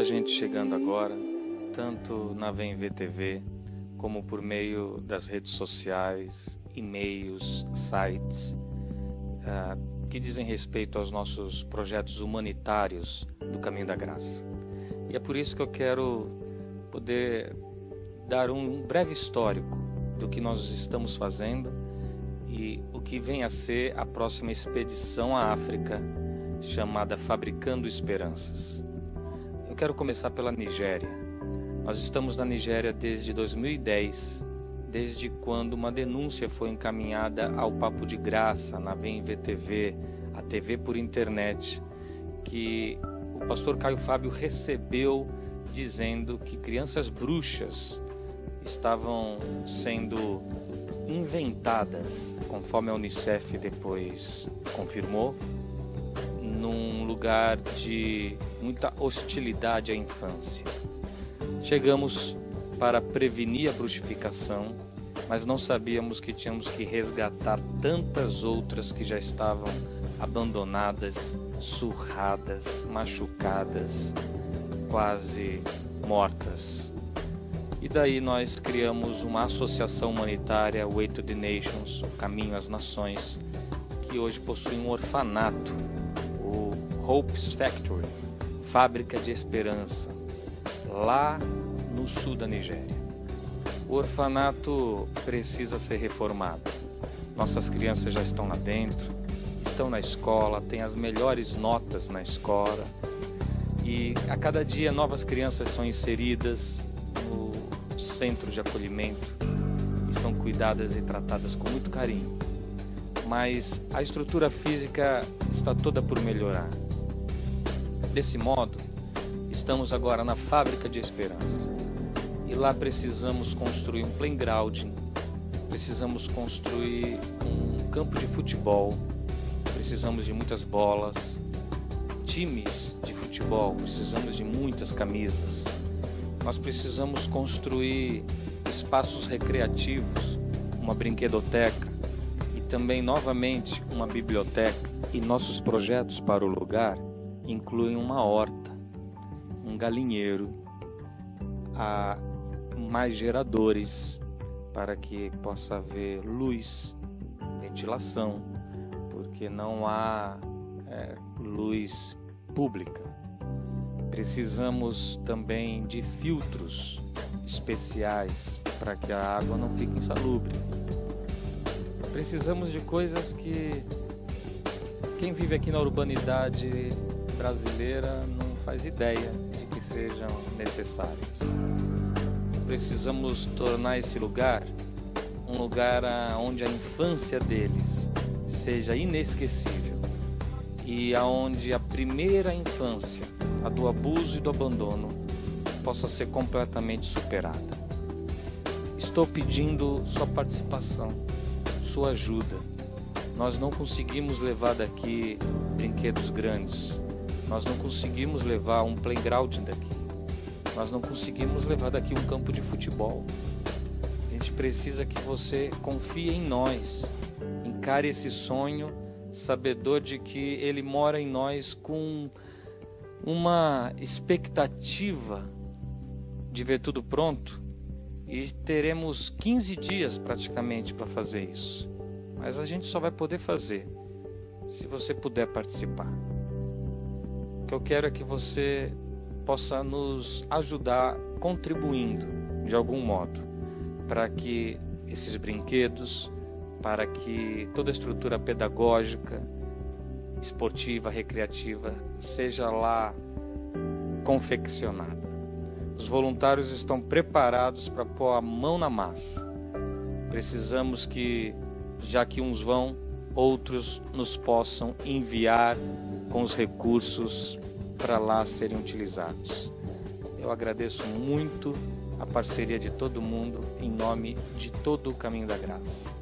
Tanta gente chegando agora, tanto na Vem VTV, como por meio das redes sociais, e-mails, sites, que dizem respeito aos nossos projetos humanitários do Caminho da Graça. E é por isso que eu quero poder dar um breve histórico do que nós estamos fazendo e o que vem a ser a próxima expedição à África, chamada Fabricando Esperanças. Eu quero começar pela Nigéria. Nós estamos na Nigéria desde 2010, desde quando uma denúncia foi encaminhada ao Papo de Graça, na Vem VTV, a TV por internet, que o pastor Caio Fábio recebeu dizendo que crianças bruxas estavam sendo inventadas, conforme a Unicef depois confirmou, num lugar de muita hostilidade à infância. Chegamos para prevenir a bruxificação, mas não sabíamos que tínhamos que resgatar tantas outras que já estavam abandonadas, surradas, machucadas, quase mortas. E daí nós criamos uma associação humanitária, Way to the Nations, o Caminho às Nações, que hoje possui um orfanato, o Hope's Factory, Fábrica de Esperança, lá no sul da Nigéria. O orfanato precisa ser reformado. Nossas crianças já estão lá dentro, estão na escola, têm as melhores notas na escola, e a cada dia novas crianças são inseridas no centro de acolhimento e são cuidadas e tratadas com muito carinho. Mas a estrutura física está toda por melhorar. Desse modo, estamos agora na Fábrica de Esperança, e lá precisamos construir um playground, precisamos construir um campo de futebol, precisamos de muitas bolas, times de futebol, precisamos de muitas camisas. Nós precisamos construir espaços recreativos, uma brinquedoteca e também, novamente, uma biblioteca. E nossos projetos para o lugar incluem uma horta, um galinheiro, mais geradores para que possa haver luz, ventilação, porque não há luz pública. Precisamos também de filtros especiais para que a água não fique insalubre. Precisamos de coisas que quem vive aqui na urbanidade brasileira não faz ideia de que sejam necessárias. Precisamos tornar esse lugar um lugar onde a infância deles seja inesquecível e aonde a primeira infância, a do abuso e do abandono, possa ser completamente superada. Estou pedindo sua participação, sua ajuda. Nós não conseguimos levar daqui brinquedos grandes, nós não conseguimos levar um playground daqui, nós não conseguimos levar daqui um campo de futebol. A gente precisa que você confie em nós, encare esse sonho, sabedor de que ele mora em nós com uma expectativa de ver tudo pronto, e teremos 15 dias praticamente para fazer isso, mas a gente só vai poder fazer se você puder participar. O que eu quero é que você possa nos ajudar contribuindo de algum modo para que esses brinquedos, para que toda a estrutura pedagógica, esportiva, recreativa, seja lá confeccionada. Os voluntários estão preparados para pôr a mão na massa. Precisamos que, já que uns vão, outros nos possam enviar com os recursos para lá serem utilizados. Eu agradeço muito a parceria de todo mundo, em nome de todo o Caminho da Graça.